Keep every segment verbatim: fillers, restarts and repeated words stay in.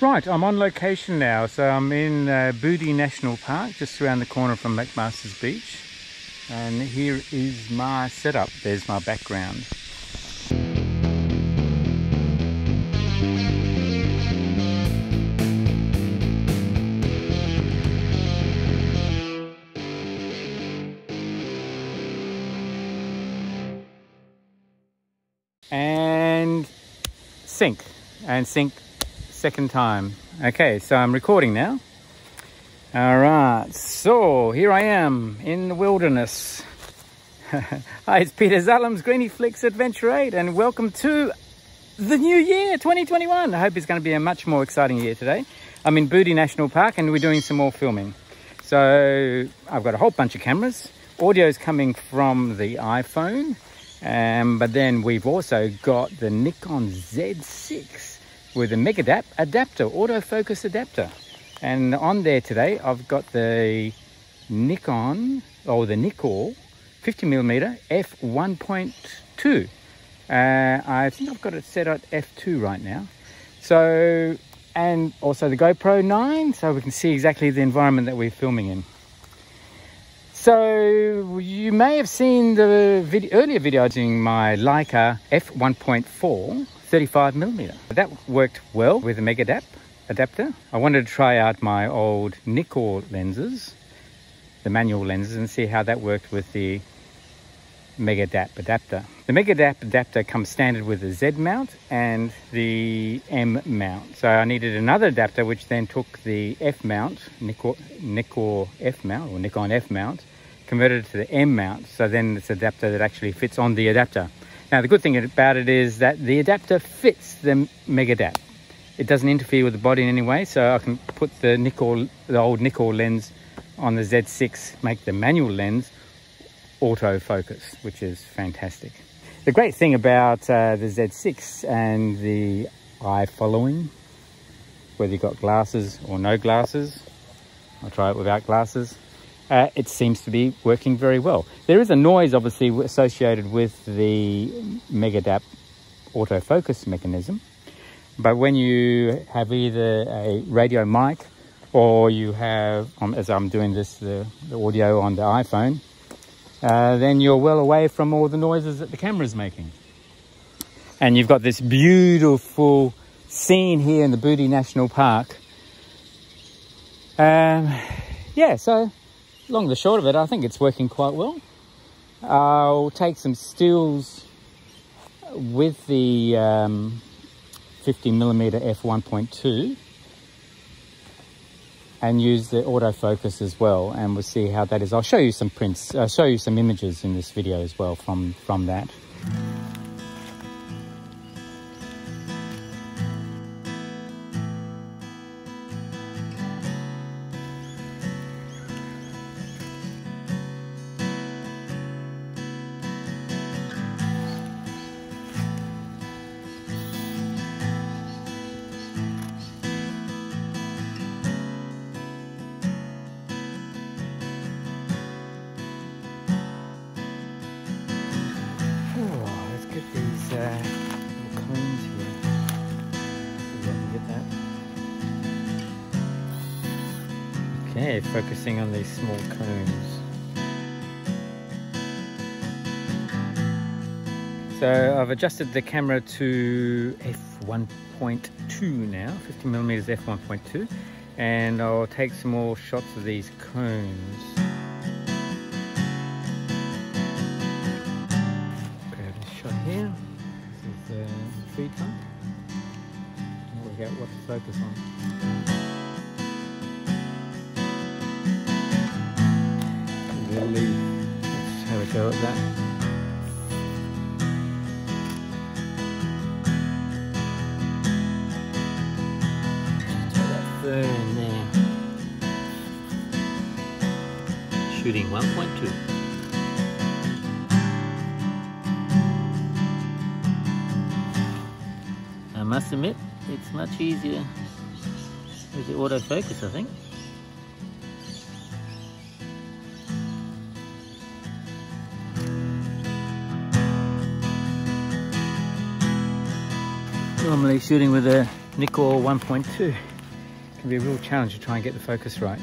Right, I'm on location now, so I'm in uh, Bouddi National Park, just around the corner from McMaster's Beach. And here is my setup, there's my background. And sync, and sync. Second time. Okay, so I'm recording now. All right, so here I am in the wilderness. Hi, it's Peter Zalums, Griniflix Adventure eight, and welcome to the new year, twenty twenty-one. I hope it's going to be a much more exciting year today. I'm in Bouddi National Park, and we're doing some more filming. So I've got a whole bunch of cameras. Audio's coming from the iPhone, um, but then we've also got the Nikon Z six. With a Megadap adapter, autofocus adapter. And on there today, I've got the Nikon, or the Nikkor, fifty millimeter f one point two. Uh, I think I've got it set at f two right now. So, and also the GoPro nine, so we can see exactly the environment that we're filming in. So, you may have seen the video, earlier video doing my Leica f one point four. thirty-five millimeter. That worked well with a Megadap adapter. I wanted to try out my old Nikkor lenses, the manual lenses, and see how that worked with the Megadap adapter. The Megadap adapter comes standard with the Z mount and the M mount. So I needed another adapter, which then took the F mount, Nikkor, Nikkor F mount, or Nikon F mount, converted it to the M mount. So then it's an adapter that actually fits on the adapter. Now, the good thing about it is that the adapter fits the Megadap. It doesn't interfere with the body in any way, so I can put the Nikkor, the old Nikkor lens on the Z six, make the manual lens autofocus, which is fantastic. The great thing about uh, the Z six and the eye following, whether you've got glasses or no glasses, I'll try it without glasses, Uh, it seems to be working very well. There is a noise obviously associated with the Megadap autofocus mechanism, but when you have either a radio mic or you have, um, as I'm doing this, the, the audio on the iPhone, uh, then you're well away from all the noises that the camera's making. And you've got this beautiful scene here in the Bouddi National Park. Um, yeah, so... long the short of it, I think it's working quite well. I'll take some stills with the um, fifty millimeter f one point two and use the autofocus as well, and we'll see how that is. I'll show you some prints, I'll show you some images in this video as well from, from that. Okay, focusing on these small cones. So I've adjusted the camera to f one point two now, fifty millimeters f one point two, and I'll take some more shots of these cones. Grab this shot here. This is the tree trunk. I'll work out what to focus on. Let's have a go at that. Throw that fur in there. Shooting one point two. I must admit, it's much easier with the autofocus, I think. Normally shooting with a Nikkor one point two. Can be a real challenge to try and get the focus right.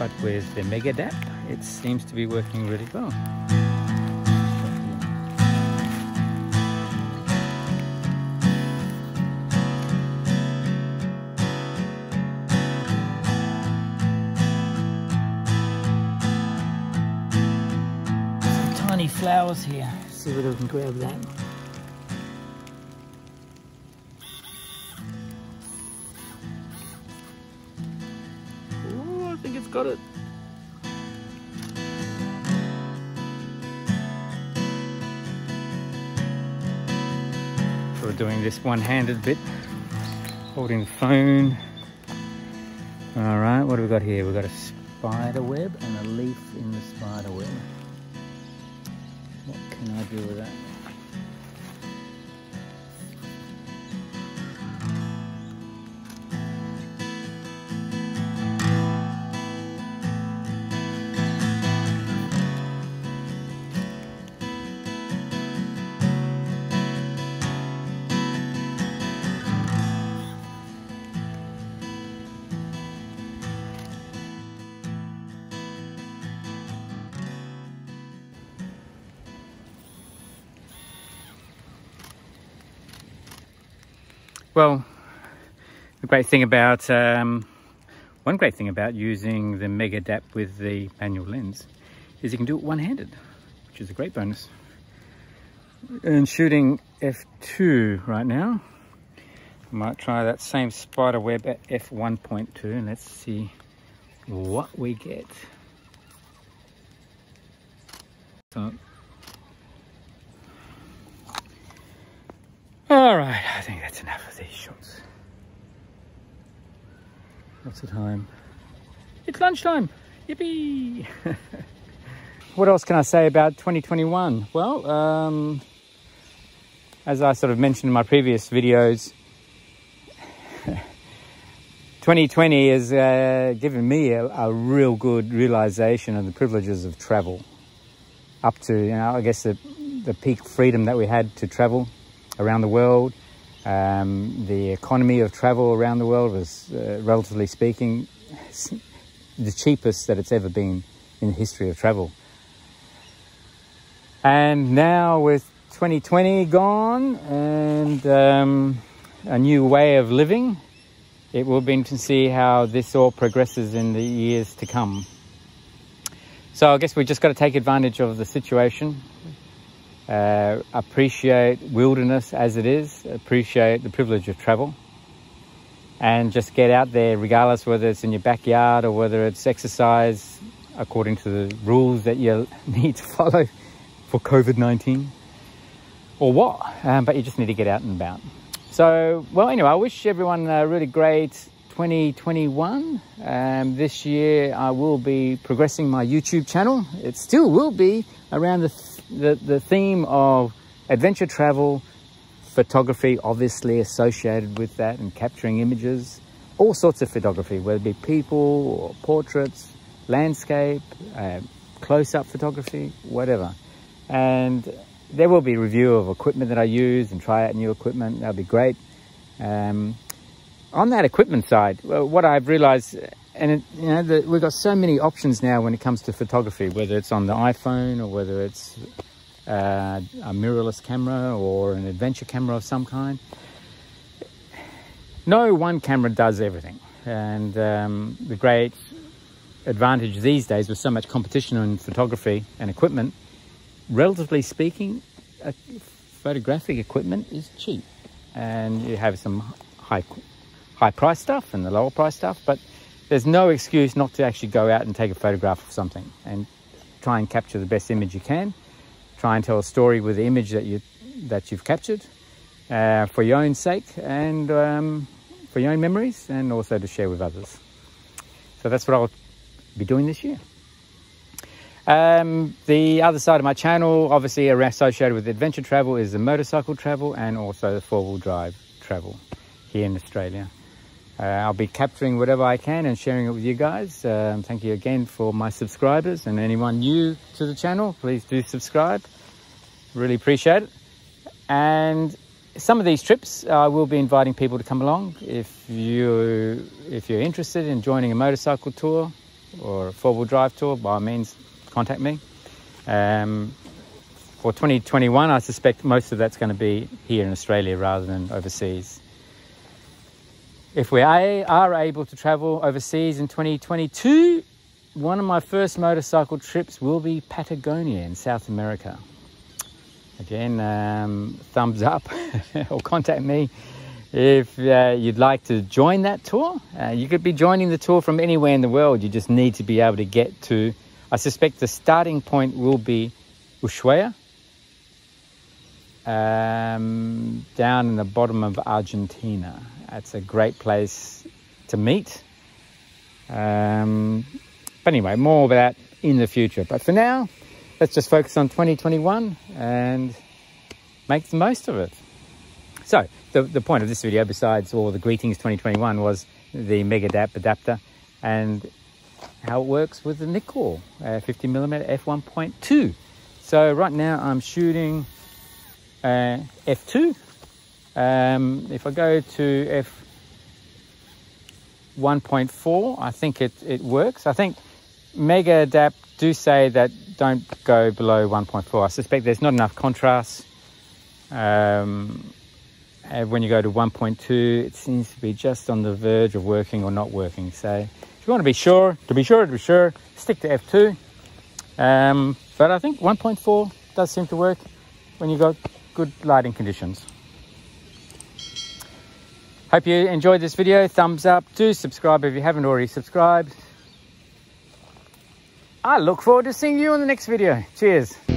But with the Megadap, it seems to be working really well. Flowers here. See whether we can grab that. Ooh, I think it's got it. So we're doing this one-handed bit, holding the phone. All right, what do we got here? We've got a spider web and a leaf in the spider web. What can I do with that? Well, the great thing about, um, one great thing about using the Megadap with the manual lens is you can do it one-handed, which is a great bonus. And shooting f two right now, I might try that same spider web at f one point two and let's see what we get. So, all right, I think that's enough of these shots. What's the time? It's lunchtime. Yippee! What else can I say about twenty twenty-one? Well, um, as I sort of mentioned in my previous videos, twenty twenty has uh, given me a, a real good realization of the privileges of travel. Up to, you know, I guess the, the peak freedom that we had to travel around the world. Um, the economy of travel around the world was, uh, relatively speaking, the cheapest that it's ever been in the history of travel. And now with twenty twenty gone and um, a new way of living, it will be interesting to see how this all progresses in the years to come. So I guess we've just got to take advantage of the situation. Uh, appreciate wilderness as it is, appreciate the privilege of travel, and just get out there regardless whether it's in your backyard or whether it's exercise according to the rules that you need to follow for COVID nineteen or what, um, but you just need to get out and about. So, well, anyway, I wish everyone a really great twenty twenty-one. Um, this year I will be progressing my YouTube channel. It still will be around the th The, the theme of adventure travel, photography obviously associated with that, and capturing images, all sorts of photography, whether it be people or portraits, landscape, uh, close-up photography, whatever. And there will be review of equipment that I use and try out new equipment. That'll be great. Um, on that equipment side, what I've realized, and it, you know, the, we've got so many options now when it comes to photography, whether it's on the iPhone or whether it's uh, a mirrorless camera or an adventure camera of some kind. No one camera does everything. And um, the great advantage these days with so much competition in photography and equipment, relatively speaking, uh, photographic equipment is cheap. And you have some high, high price stuff and the lower price stuff, but there's no excuse not to actually go out and take a photograph of something and try and capture the best image you can. Try and tell a story with the image that, you, that you've captured uh, for your own sake and um, for your own memories, and also to share with others. So that's what I'll be doing this year. Um, the other side of my channel, obviously associated with adventure travel, is the motorcycle travel and also the four-wheel drive travel here in Australia. Uh, I'll be capturing whatever I can and sharing it with you guys. Um, thank you again for my subscribers, and anyone new to the channel, please do subscribe. Really appreciate it. And some of these trips, I uh, will be inviting people to come along. If, you, if you're interested in joining a motorcycle tour or a four-wheel drive tour, by all means, contact me. Um, for twenty twenty-one, I suspect most of that's going to be here in Australia rather than overseas. If we are able to travel overseas in twenty twenty-two, one of my first motorcycle trips will be Patagonia in South America. Again, um, thumbs up or contact me if uh, you'd like to join that tour. Uh, you could be joining the tour from anywhere in the world. You just need to be able to get to, I suspect the starting point will be Ushuaia, um, down in the bottom of Argentina. It's a great place to meet. Um, but anyway, more of that in the future. But for now, let's just focus on twenty twenty-one and make the most of it. So the, the point of this video, besides all the greetings twenty twenty-one, was the Megadap adapter and how it works with the Nikkor uh, fifty millimeter f one point two. So right now I'm shooting uh, f two. Um, if I go to f one point four, I think it, it works. I think Megadap do say that don't go below one point four. I suspect there's not enough contrast. Um, and when you go to one point two, it seems to be just on the verge of working or not working. So if you want to be sure, to be sure, to be sure, stick to f two. Um, but I think one point four does seem to work when you've got good lighting conditions. Hope you enjoyed this video. Thumbs up. Do subscribe if you haven't already subscribed. I look forward to seeing you on the next video. Cheers.